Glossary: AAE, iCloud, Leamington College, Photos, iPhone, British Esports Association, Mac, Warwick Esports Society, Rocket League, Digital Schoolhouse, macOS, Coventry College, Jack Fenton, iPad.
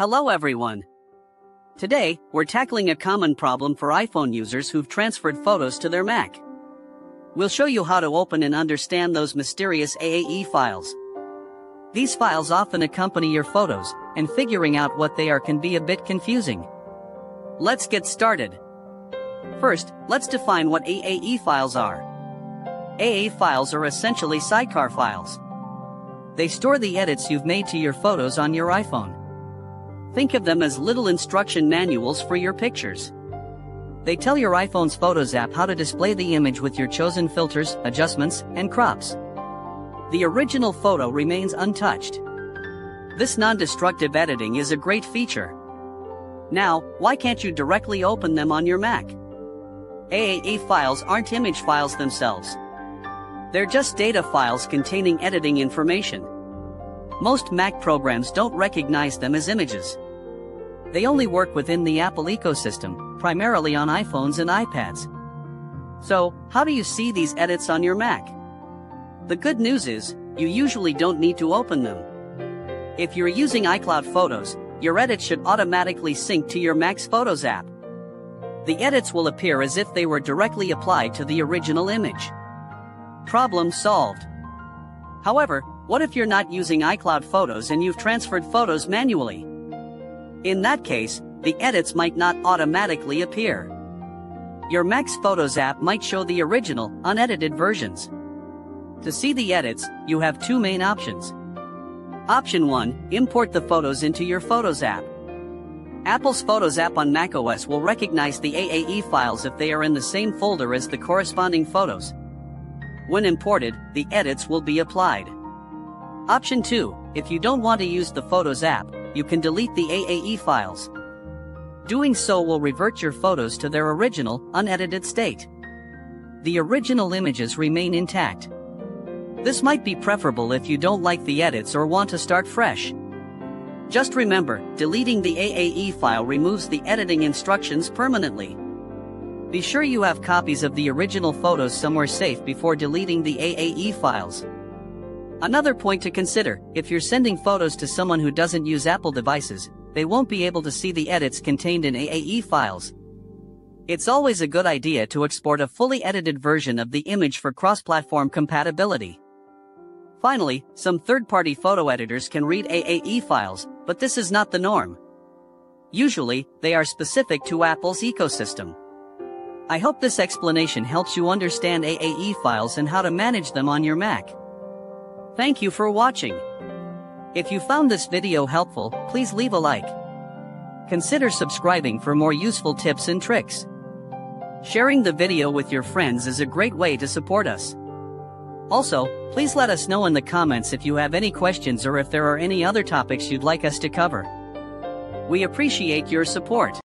Hello everyone. Today, we're tackling a common problem for iPhone users who've transferred photos to their Mac. We'll show you how to open and understand those mysterious AAE files. These files often accompany your photos, and figuring out what they are can be a bit confusing. Let's get started. First, let's define what AAE files are. AAE files are essentially sidecar files. They store the edits you've made to your photos on your iPhone. Think of them as little instruction manuals for your pictures. They tell your iPhone's Photos app how to display the image with your chosen filters, adjustments, and crops. The original photo remains untouched. This non-destructive editing is a great feature. Now, why can't you directly open them on your Mac? AAE files aren't image files themselves. They're just data files containing editing information. Most Mac programs don't recognize them as images. They only work within the Apple ecosystem, primarily on iPhones and iPads. So, how do you see these edits on your Mac? The good news is, you usually don't need to open them. If you're using iCloud Photos, your edits should automatically sync to your Mac's Photos app. The edits will appear as if they were directly applied to the original image. Problem solved. However, what if you're not using iCloud Photos and you've transferred photos manually? In that case, the edits might not automatically appear. Your Mac's Photos app might show the original, unedited versions. To see the edits, you have two main options. Option 1, import the photos into your Photos app. Apple's Photos app on macOS will recognize the AAE files if they are in the same folder as the corresponding photos. When imported, the edits will be applied. Option 2, if you don't want to use the Photos app, you can delete the AAE files. Doing so will revert your photos to their original, unedited state. The original images remain intact. This might be preferable if you don't like the edits or want to start fresh. Just remember, deleting the AAE file removes the editing instructions permanently. Be sure you have copies of the original photos somewhere safe before deleting the AAE files. Another point to consider, if you're sending photos to someone who doesn't use Apple devices, they won't be able to see the edits contained in AAE files. It's always a good idea to export a fully edited version of the image for cross-platform compatibility. Finally, some third-party photo editors can read AAE files, but this is not the norm. Usually, they are specific to Apple's ecosystem. I hope this explanation helps you understand AAE files and how to manage them on your Mac. Thank you for watching. If you found this video helpful, please leave a like. Consider subscribing for more useful tips and tricks. Sharing the video with your friends is a great way to support us. Also, please let us know in the comments if you have any questions or if there are any other topics you'd like us to cover. We appreciate your support.